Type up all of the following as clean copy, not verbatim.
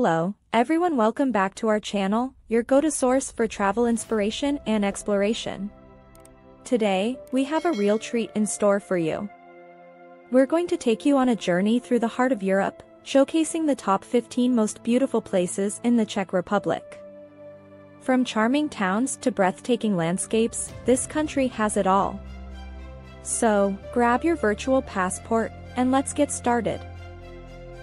Hello, everyone, welcome back to our channel, your go-to source for travel inspiration and exploration. Today, we have a real treat in store for you. We're going to take you on a journey through the heart of Europe, showcasing the top 15 most beautiful places in the Czech Republic. From charming towns to breathtaking landscapes, this country has it all. So, grab your virtual passport, and let's get started.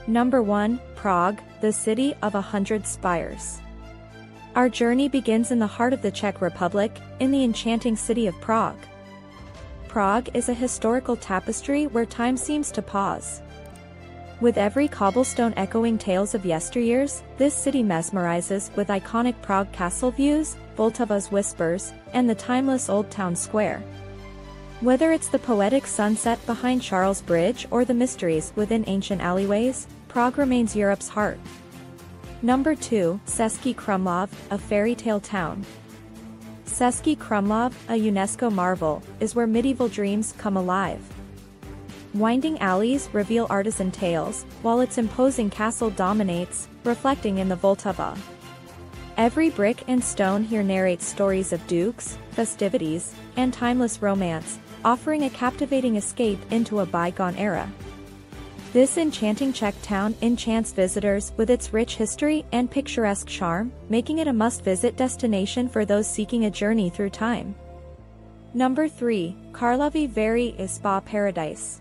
Number 1, Prague, the city of 100 spires. Our journey begins in the heart of the Czech Republic, in the enchanting city of Prague. Prague is a historical tapestry where time seems to pause. With every cobblestone echoing tales of yesteryears, this city mesmerizes with iconic Prague Castle views, Vltava's whispers, and the timeless Old Town Square. Whether it's the poetic sunset behind Charles Bridge or the mysteries within ancient alleyways, Prague remains Europe's heart. Number 2, Český Krumlov, a fairy tale town. Český Krumlov, a UNESCO marvel, is where medieval dreams come alive. Winding alleys reveal artisan tales, while its imposing castle dominates, reflecting in the Vltava. Every brick and stone here narrates stories of dukes, festivities, and timeless romance, offering a captivating escape into a bygone era. This enchanting Czech town enchants visitors with its rich history and picturesque charm, making it a must-visit destination for those seeking a journey through time. Number 3, Karlovy Vary, a spa paradise.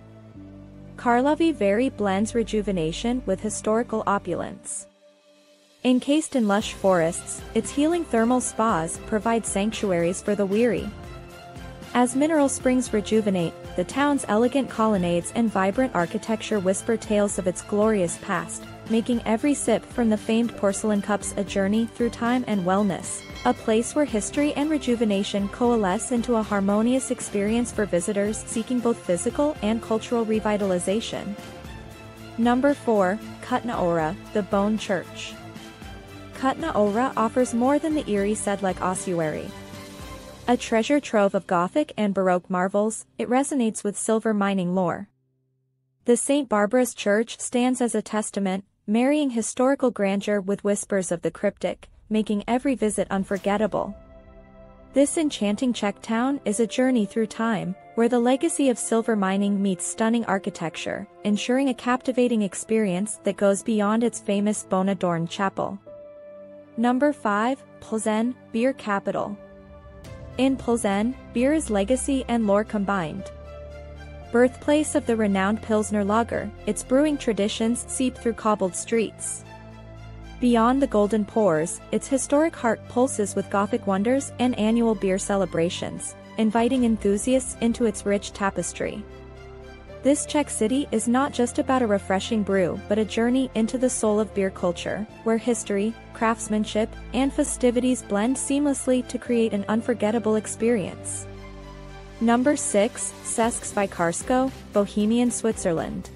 Karlovy Vary blends rejuvenation with historical opulence. Encased in lush forests, its healing thermal spas provide sanctuaries for the weary. As mineral springs rejuvenate, the town's elegant colonnades and vibrant architecture whisper tales of its glorious past, making every sip from the famed porcelain cups a journey through time and wellness, a place where history and rejuvenation coalesce into a harmonious experience for visitors seeking both physical and cultural revitalization. Number 4, Kutna Hora, the Bone Church. Kutna Hora offers more than the eerie Sedlec ossuary. A treasure trove of Gothic and Baroque marvels, it resonates with silver mining lore. The St. Barbara's Church stands as a testament, marrying historical grandeur with whispers of the cryptic, making every visit unforgettable. This enchanting Czech town is a journey through time, where the legacy of silver mining meets stunning architecture, ensuring a captivating experience that goes beyond its famous bone-adorned chapel. Number 5, Plzen, beer capital. In Plzen, beer is legacy and lore combined. Birthplace of the renowned Pilsner Lager, its brewing traditions seep through cobbled streets. Beyond the golden pours, its historic heart pulses with Gothic wonders and annual beer celebrations, inviting enthusiasts into its rich tapestry. This Czech city is not just about a refreshing brew but a journey into the soul of beer culture, where history, craftsmanship, and festivities blend seamlessly to create an unforgettable experience. Number 6, České Švýcarsko, Bohemian Switzerland.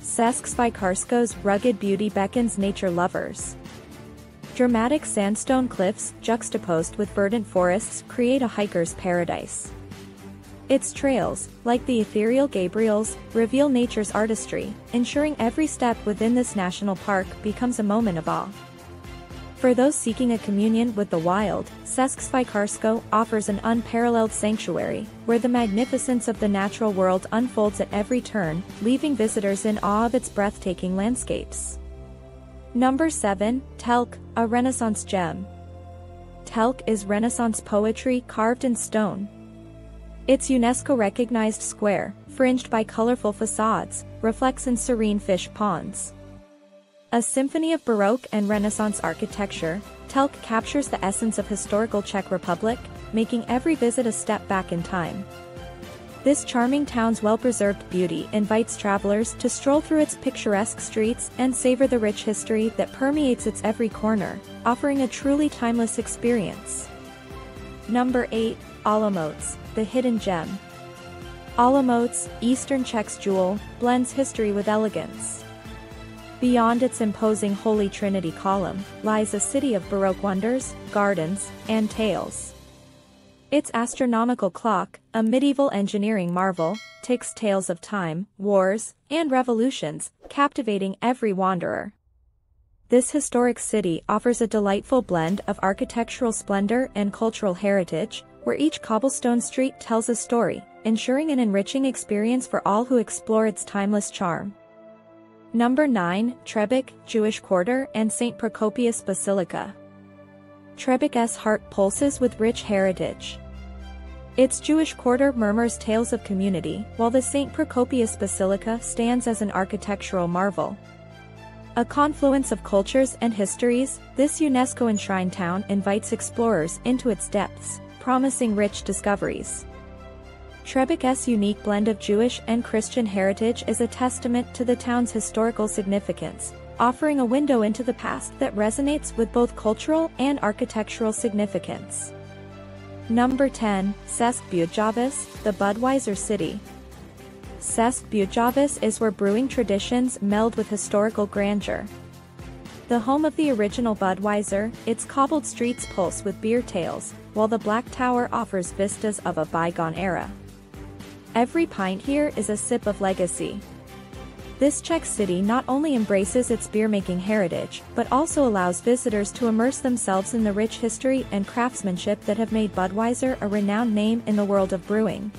České Švýcarsko's rugged beauty beckons nature lovers. Dramatic sandstone cliffs juxtaposed with verdant forests create a hiker's paradise. Its trails, like the ethereal Gabriels, reveal nature's artistry, ensuring every step within this national park becomes a moment of awe. For those seeking a communion with the wild, České Švýcarsko offers an unparalleled sanctuary, where the magnificence of the natural world unfolds at every turn, leaving visitors in awe of its breathtaking landscapes. Number 7, Telc, a Renaissance gem. Telc is Renaissance poetry carved in stone. Its UNESCO-recognized square, fringed by colorful facades, reflects in serene fish ponds. A symphony of Baroque and Renaissance architecture, Telc captures the essence of historical Czech Republic, making every visit a step back in time. This charming town's well-preserved beauty invites travelers to stroll through its picturesque streets and savor the rich history that permeates its every corner, offering a truly timeless experience. Number 8, Olomouc, the hidden gem. Olomouc, Eastern Czech's jewel, blends history with elegance. Beyond its imposing Holy Trinity Column, lies a city of Baroque wonders, gardens, and tales. Its astronomical clock, a medieval engineering marvel, ticks tales of time, wars, and revolutions, captivating every wanderer. This historic city offers a delightful blend of architectural splendor and cultural heritage, where each cobblestone street tells a story, ensuring an enriching experience for all who explore its timeless charm. Number 9. Trebic, Jewish Quarter and St. Procopius Basilica. Trebic's heart pulses with rich heritage. Its Jewish quarter murmurs tales of community, while the St. Procopius Basilica stands as an architectural marvel. A confluence of cultures and histories, this UNESCO-enshrined town invites explorers into its depths, promising rich discoveries. Trebic's unique blend of Jewish and Christian heritage is a testament to the town's historical significance, offering a window into the past that resonates with both cultural and architectural significance. Number 10. Český Budějovice, the Budweiser City. Český Budějovice is where brewing traditions meld with historical grandeur. The home of the original Budweiser, its cobbled streets pulse with beer tales, while the Black Tower offers vistas of a bygone era. Every pint here is a sip of legacy. This Czech city not only embraces its beer-making heritage, but also allows visitors to immerse themselves in the rich history and craftsmanship that have made Budweiser a renowned name in the world of brewing.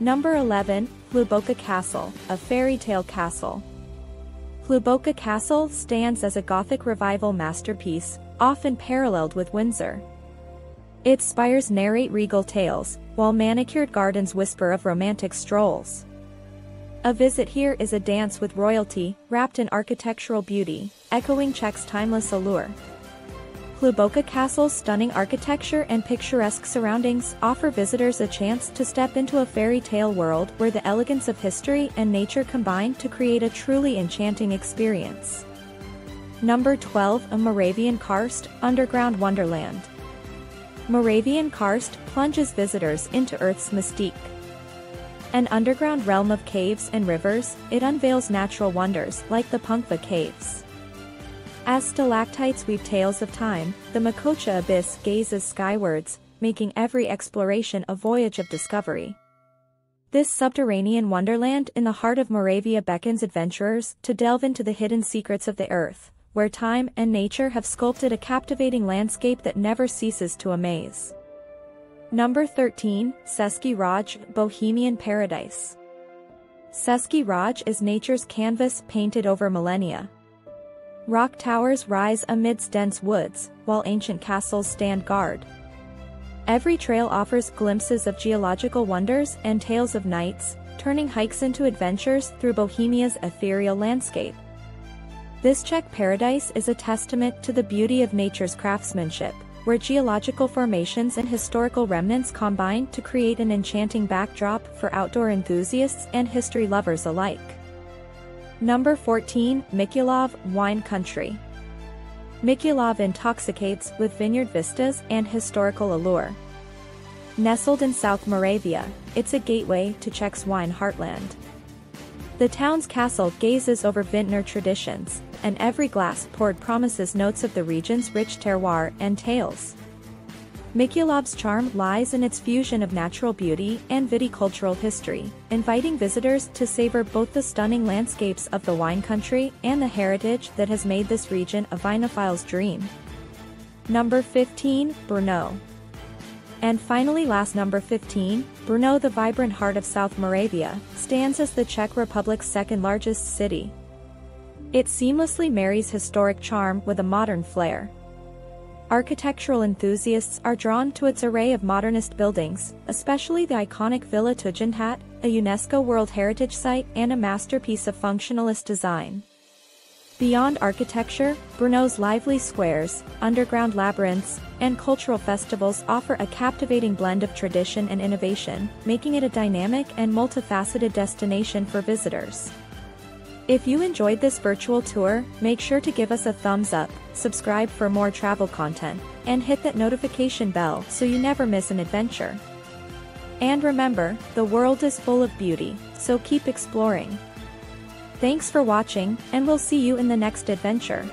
Number 11. Hluboká Castle, a fairy tale castle. Hluboká Castle stands as a Gothic revival masterpiece, often paralleled with Windsor. Its spires narrate regal tales, while manicured gardens whisper of romantic strolls. A visit here is a dance with royalty, wrapped in architectural beauty, echoing Czech's timeless allure. Hluboká Castle's stunning architecture and picturesque surroundings offer visitors a chance to step into a fairy tale world where the elegance of history and nature combine to create a truly enchanting experience. Number 12. A Moravian Karst, Underground Wonderland. Moravian Karst plunges visitors into Earth's mystique. An underground realm of caves and rivers, it unveils natural wonders like the Punkva Caves. As stalactites weave tales of time, the Macocha Abyss gazes skywards, making every exploration a voyage of discovery. This subterranean wonderland in the heart of Moravia beckons adventurers to delve into the hidden secrets of the earth, where time and nature have sculpted a captivating landscape that never ceases to amaze. Number 13. Český Ráj, Bohemian Paradise. Český Ráj is nature's canvas painted over millennia. Rock towers rise amidst dense woods, while ancient castles stand guard. Every trail offers glimpses of geological wonders and tales of knights, turning hikes into adventures through Bohemia's ethereal landscape. This Czech paradise is a testament to the beauty of nature's craftsmanship, where geological formations and historical remnants combine to create an enchanting backdrop for outdoor enthusiasts and history lovers alike. Number 14. Mikulov, Wine Country. Mikulov intoxicates with vineyard vistas and historical allure. Nestled in South Moravia, it's a gateway to Czech's wine heartland. The town's castle gazes over vintner traditions, and every glass poured promises notes of the region's rich terroir and tales. Mikulov's charm lies in its fusion of natural beauty and viticultural history, inviting visitors to savor both the stunning landscapes of the wine country and the heritage that has made this region a vinophile's dream. Number 15. Brno. And finally, last, number 15, Brno, the vibrant heart of South Moravia, stands as the Czech Republic's second-largest city. It seamlessly marries historic charm with a modern flair. Architectural enthusiasts are drawn to its array of modernist buildings, especially the iconic Villa Tugendhat, a UNESCO World Heritage Site and a masterpiece of functionalist design. Beyond architecture, Brno's lively squares, underground labyrinths, and cultural festivals offer a captivating blend of tradition and innovation, making it a dynamic and multifaceted destination for visitors. If you enjoyed this virtual tour, make sure to give us a thumbs up, subscribe for more travel content, and hit that notification bell so you never miss an adventure. And remember, the world is full of beauty, so keep exploring. Thanks for watching, and we'll see you in the next adventure.